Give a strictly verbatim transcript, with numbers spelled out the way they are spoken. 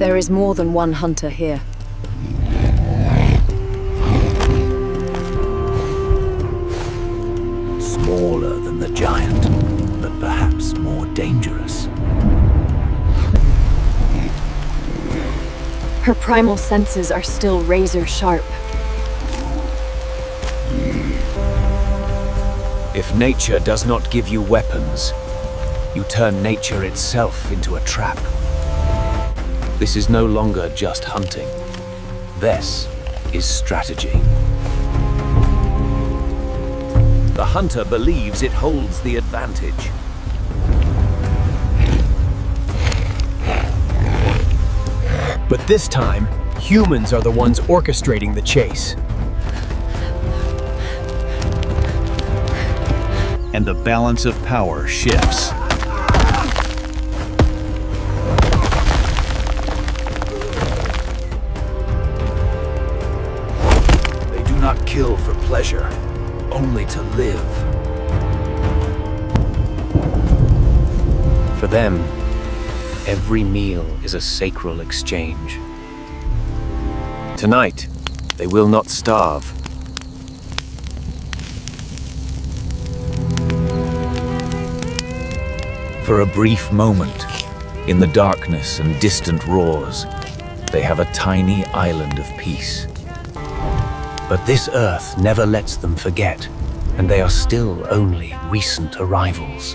There is more than one hunter here. Smaller than the giant, but perhaps more dangerous. Her primal senses are still razor sharp. If nature does not give you weapons, you turn nature itself into a trap. This is no longer just hunting. This is strategy. The hunter believes it holds the advantage. But this time, humans are the ones orchestrating the chase. And the balance of power shifts. Kill for pleasure, only to live. For them, every meal is a sacral exchange. Tonight, they will not starve. For a brief moment, in the darkness and distant roars, they have a tiny island of peace. But this Earth never lets them forget, and they are still only recent arrivals.